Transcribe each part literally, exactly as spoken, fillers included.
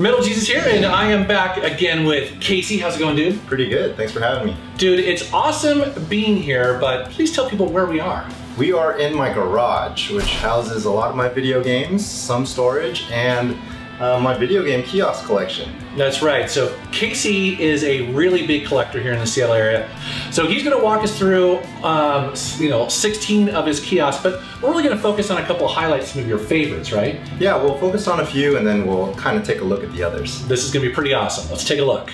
Metal Jesus here, and I am back again with Casey. How's it going, dude? Pretty good. Thanks for having me. Dude, it's awesome being here, but please tell people where we are. We are in my garage, which houses a lot of my video games, some storage, and uh, my video game kiosk collection. That's right. So Casey is a really big collector here in the Seattle area. So he's going to walk us through, um, you know, sixteen of his kiosks, but we're really going to focus on a couple of highlights, some of your favorites, right? Yeah, we'll focus on a few and then we'll kind of take a look at the others. This is going to be pretty awesome. Let's take a look.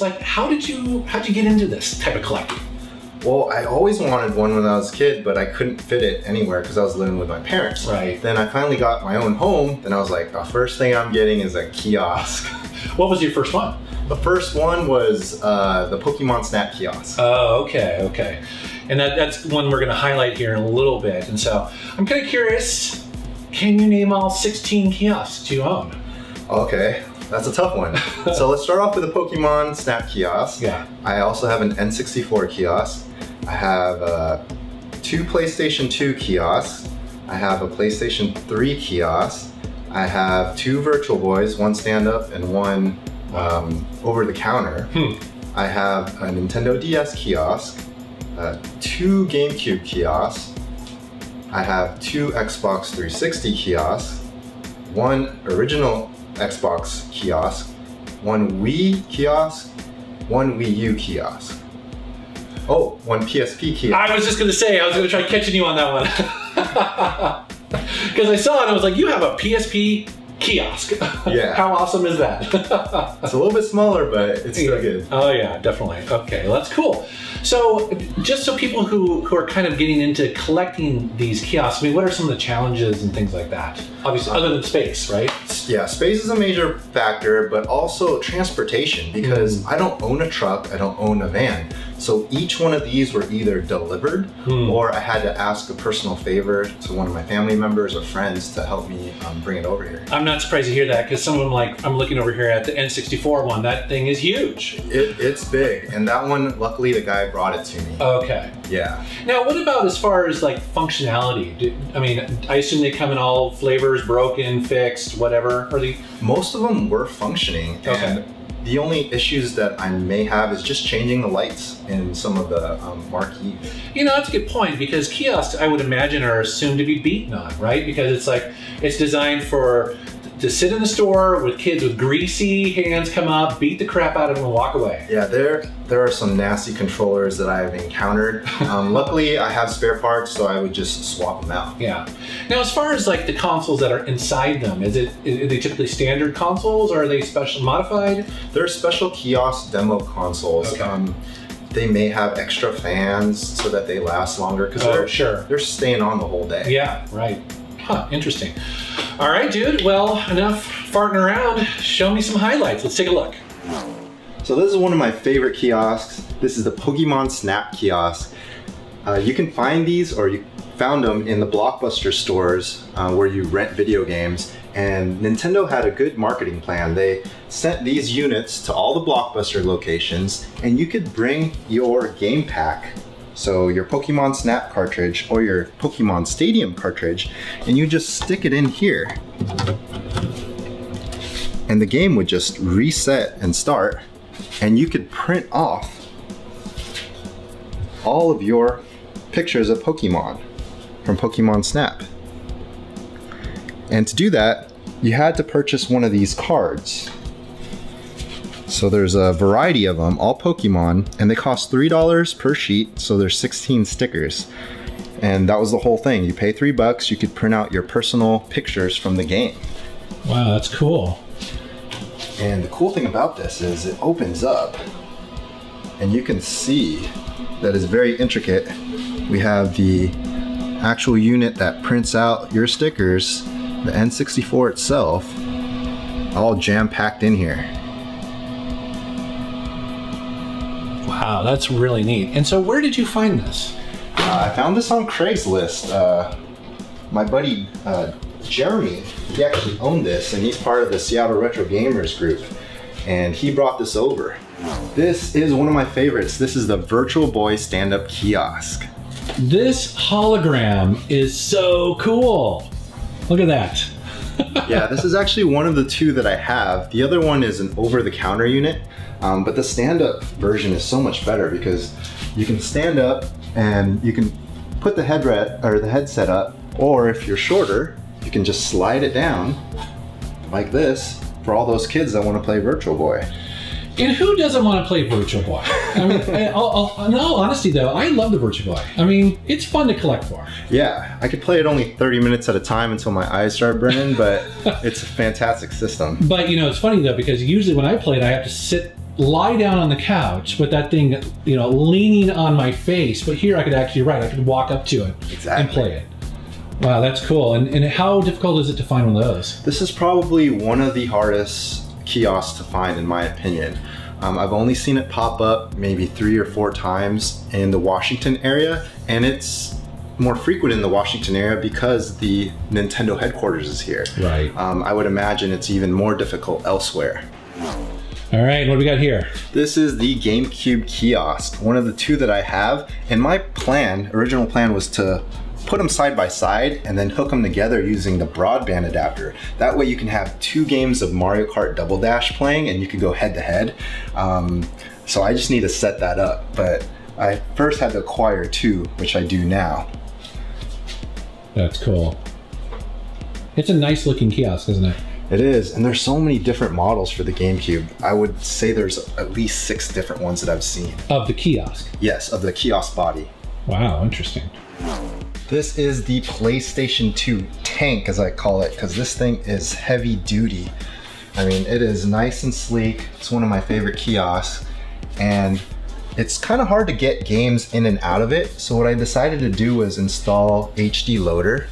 Like, how did you how'd you get into this type of collecting? Well, I always wanted one when I was a kid, but I couldn't fit it anywhere because I was living with my parents. Right. Then I finally got my own home, then I was like, the first thing I'm getting is a kiosk. What was your first one? The first one was uh, the Pokemon Snap kiosk. Oh, okay, okay. And that, that's one we're gonna highlight here in a little bit. And so, I'm kinda curious, can you name all sixteen kiosks you own? Okay. That's a tough one. So let's start off with the Pokemon Snap kiosk. Yeah. I also have an N sixty-four kiosk. I have uh, two PlayStation two kiosks. I have a PlayStation three kiosk. I have two Virtual Boys, one stand-up and one um, over-the-counter. Hmm. I have a Nintendo D S kiosk, uh, two GameCube kiosks. I have two Xbox three sixty kiosks, one original Xbox kiosk, one Wii kiosk, one Wii U kiosk. Oh, one P S P kiosk. I was just gonna say, I was gonna try catching you on that one. Because I saw it and I was like, you have a P S P kiosk. Yeah. How awesome is that? It's a little bit smaller, but it's still good. Oh yeah, definitely. Okay, well, that's cool. So just so people who, who are kind of getting into collecting these kiosks, I mean, what are some of the challenges and things like that? Obviously, other than space, right? Yeah, space is a major factor, but also transportation, because mm. I don't own a truck, I don't own a van. So each one of these were either delivered mm. or I had to ask a personal favor to one of my family members or friends to help me um, bring it over here. I'm not surprised to hear that, because some of them, like, I'm looking over here at the N sixty-four one, that thing is huge. It, it's big, and that one, luckily the guy brought it to me. Okay. Yeah. Now, what about as far as like functionality? Do, I mean, I assume they come in all flavors, broken, fixed, whatever. Are they? Most of them were functioning. Okay. And the only issues that I may have is just changing the lights in some of the um, marquees. You know, that's a good point, because kiosks, I would imagine, are assumed to be beaten on, right? Because it's like, it's designed for, to sit in the store with kids with greasy hands come up, beat the crap out of them and walk away. Yeah, there, there are some nasty controllers that I've encountered. Um, luckily, I have spare parts, so I would just swap them out. Yeah. Now, as far as like the consoles that are inside them, is it, are they typically standard consoles or are they special modified? They're special kiosk demo consoles. Okay. Um, they may have extra fans so that they last longer, because oh, they're, sure. they're staying on the whole day. Yeah, right. Huh, interesting. All right, dude, well, enough farting around. Show me some highlights. Let's take a look. So this is one of my favorite kiosks. This is the Pokemon Snap kiosk. Uh, you can find these, or you found them in the Blockbuster stores uh, where you rent video games. And Nintendo had a good marketing plan. They sent these units to all the Blockbuster locations, and you could bring your game pack. So your Pokemon Snap cartridge or your Pokemon Stadium cartridge, and you just stick it in here. And the game would just reset and start, and you could print off all of your pictures of Pokemon from Pokemon Snap. And to do that, you had to purchase one of these cards. So there's a variety of them, all Pokemon, and they cost three dollars per sheet, so there's sixteen stickers. And that was the whole thing. You pay three bucks, you could print out your personal pictures from the game. Wow, that's cool. And the cool thing about this is it opens up, and you can see that it's very intricate. We have the actual unit that prints out your stickers, the N sixty-four itself, all jam-packed in here. Wow, that's really neat. And so where did you find this? Uh, I found this on Craigslist. Uh, my buddy uh, Jeremy, he actually owned this, and he's part of the Seattle Retro Gamers group, and he brought this over. This is one of my favorites. This is the Virtual Boy stand-up kiosk. This hologram is so cool. Look at that. Yeah, this is actually one of the two that I have. The other one is an over-the-counter unit, um, but the stand-up version is so much better because you can stand up and you can put the head or the headset up, or if you're shorter, you can just slide it down like this for all those kids that want to play Virtual Boy. And who doesn't want to play Virtual Boy? I mean, I'll, I'll, in all honesty though, I love the Virtual Boy. I mean, it's fun to collect for. Yeah, I could play it only thirty minutes at a time until my eyes start burning, but it's a fantastic system. But you know, it's funny though, because usually when I play it, I have to sit, lie down on the couch with that thing, you know, leaning on my face. But here I could actually, right, I could walk up to it exactly. and play it. Wow, that's cool. And, and how difficult is it to find one of those? This is probably one of the hardest kiosks to find, in my opinion. Um, I've only seen it pop up maybe three or four times in the Washington area, and it's more frequent in the Washington area because the Nintendo headquarters is here. Right. Um, I would imagine it's even more difficult elsewhere. All right, what do we got here? This is the GameCube kiosk, one of the two that I have, and my plan, original plan, was to put them side by side and then hook them together using the broadband adapter. That way you can have two games of Mario Kart Double Dash playing and you can go head to head. Um, so I just need to set that up, but I first had to acquire two, which I do now. That's cool. It's a nice looking kiosk, isn't it? It is, and there's so many different models for the GameCube. I would say there's at least six different ones that I've seen. Of the kiosk? Yes, of the kiosk body. Wow, interesting. This is the PlayStation two tank, as I call it, because this thing is heavy duty. I mean, it is nice and sleek. It's one of my favorite kiosks, and it's kind of hard to get games in and out of it. So what I decided to do was install H D Loader,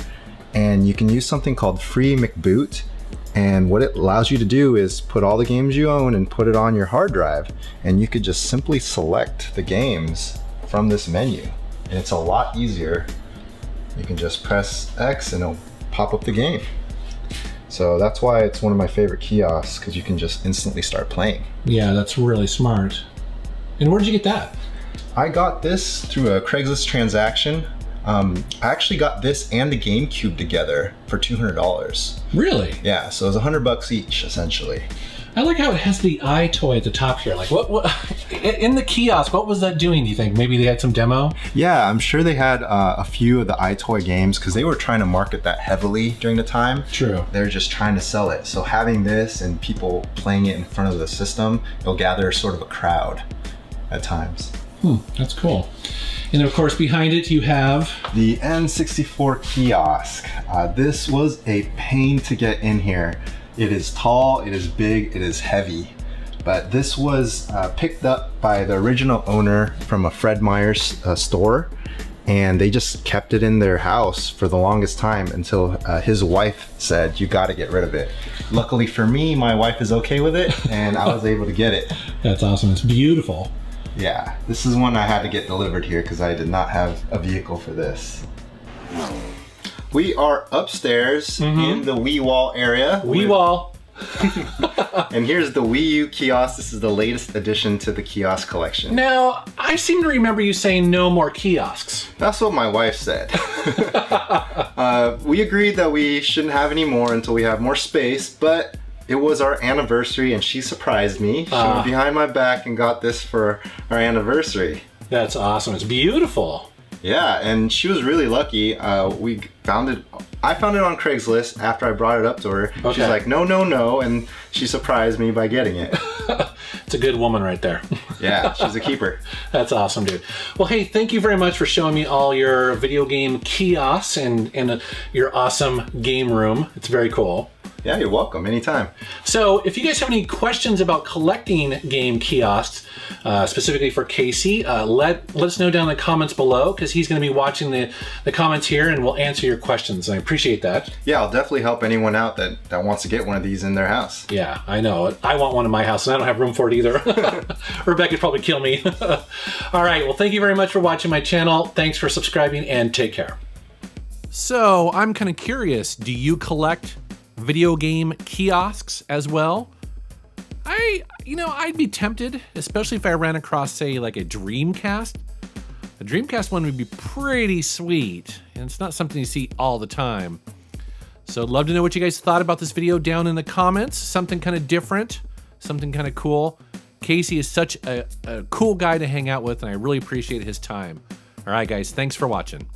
and you can use something called Free McBoot. And what it allows you to do is put all the games you own and put it on your hard drive. And you could just simply select the games from this menu. And it's a lot easier. You can just press X and it'll pop up the game. So that's why it's one of my favorite kiosks, because you can just instantly start playing. Yeah, that's really smart. And where did you get that? I got this through a Craigslist transaction. Um, I actually got this and the GameCube together for two hundred dollars. Really? Yeah, so it was one hundred bucks each, essentially. I like how it has the iToy at the top here. Like, what, what in the kiosk, what was that doing, do you think? Maybe they had some demo? Yeah, I'm sure they had uh, a few of the iToy games, because they were trying to market that heavily during the time. True. They were just trying to sell it. So having this and people playing it in front of the system, it'll gather sort of a crowd at times. Hmm, that's cool. And of course, behind it, you have the N sixty-four kiosk. Uh, this was a pain to get in here. It is tall, it is big, it is heavy. But this was uh, picked up by the original owner from a Fred Meyers uh, store, and they just kept it in their house for the longest time until uh, his wife said, you gotta get rid of it. Luckily for me, my wife is okay with it, and I was able to get it. That's awesome, it's beautiful. Yeah, this is one I had to get delivered here because I did not have a vehicle for this. We are upstairs mm-hmm. in the Wii Wall area. Wii Wall. And here's the Wii U kiosk. This is the latest addition to the kiosk collection. Now, I seem to remember you saying no more kiosks. That's what my wife said. uh, we agreed that we shouldn't have any more until we have more space, but it was our anniversary and she surprised me. She uh, went behind my back and got this for our anniversary. That's awesome. It's beautiful. Yeah, and she was really lucky. Uh, we found it, I found it on Craigslist after I brought it up to her. Okay. She's like, no, no, no, and she surprised me by getting it. It's a good woman right there. Yeah, she's a keeper. That's awesome, dude. Well, hey, thank you very much for showing me all your video game kiosks and, and uh, your awesome game room. It's very cool. Yeah, you're welcome, anytime. So if you guys have any questions about collecting game kiosks, uh, specifically for Casey, uh, let, let us know down in the comments below, because he's gonna be watching the, the comments here and we'll answer your questions. I appreciate that. Yeah, I'll definitely help anyone out that, that wants to get one of these in their house. Yeah, I know. I want one in my house and I don't have room for it either. Rebecca would probably kill me. All right, well, thank you very much for watching my channel. Thanks for subscribing and take care. So I'm kind of curious, do you collect video game kiosks as well? I, you know, I'd be tempted, especially if I ran across, say, like a Dreamcast. A Dreamcast one would be pretty sweet, and it's not something you see all the time. So I'd love to know what you guys thought about this video down in the comments. Something kind of different, something kind of cool. Casey is such a, a cool guy to hang out with, and I really appreciate his time. All right, guys, thanks for watching.